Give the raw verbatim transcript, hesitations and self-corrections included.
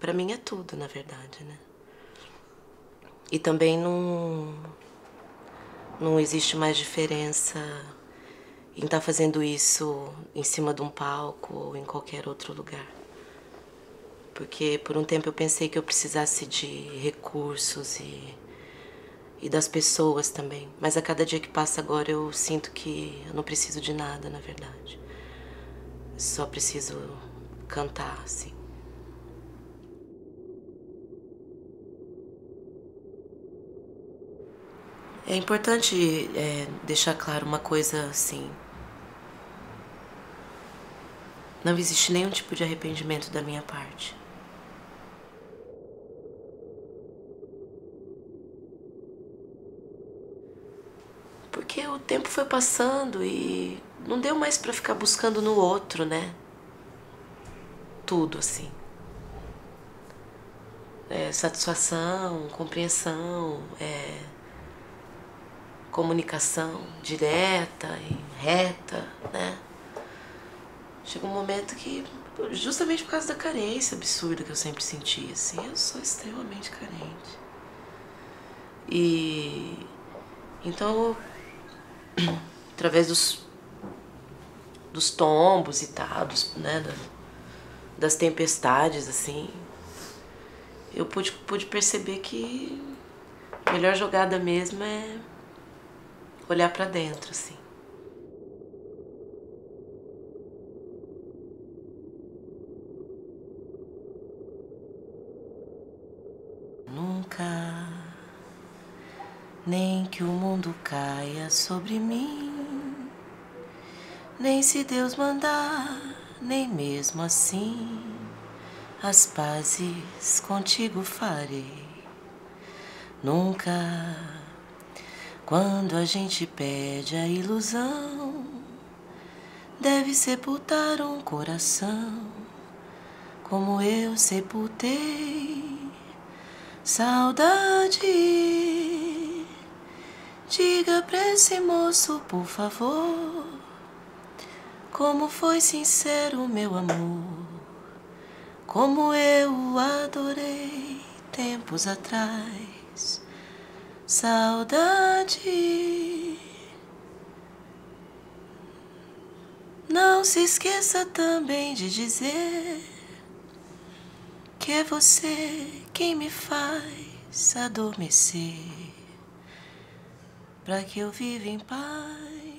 Pra mim é tudo, na verdade, né? E também não, não existe mais diferença em estar fazendo isso em cima de um palco ou em qualquer outro lugar. Porque por um tempo eu pensei que eu precisasse de recursos e, e das pessoas também. Mas a cada dia que passa agora eu sinto que eu não preciso de nada, na verdade. Só preciso cantar, assim. É importante é, deixar claro uma coisa assim. Não existe nenhum tipo de arrependimento da minha parte. Porque o tempo foi passando e não deu mais pra ficar buscando no outro, né? Tudo, assim. É, satisfação, compreensão, é... comunicação direta e reta, né? Chega um momento que, justamente por causa da carência absurda que eu sempre senti, assim, eu sou extremamente carente. E então, eu, através dos, dos tombos e tal, dos, né, da, das tempestades, assim, eu pude, pude perceber que a melhor jogada mesmo é olhar pra dentro, assim. Nunca, nem que o mundo caia sobre mim, nem se Deus mandar, nem mesmo assim, as pazes contigo farei. Nunca. Quando a gente perde a ilusão, deve sepultar um coração, como eu sepultei. Saudade, diga pra esse moço, por favor, como foi sincero o meu amor, como eu o adorei tempos atrás. Saudade, não se esqueça também de dizer que é você quem me faz adormecer, pra que eu viva em paz.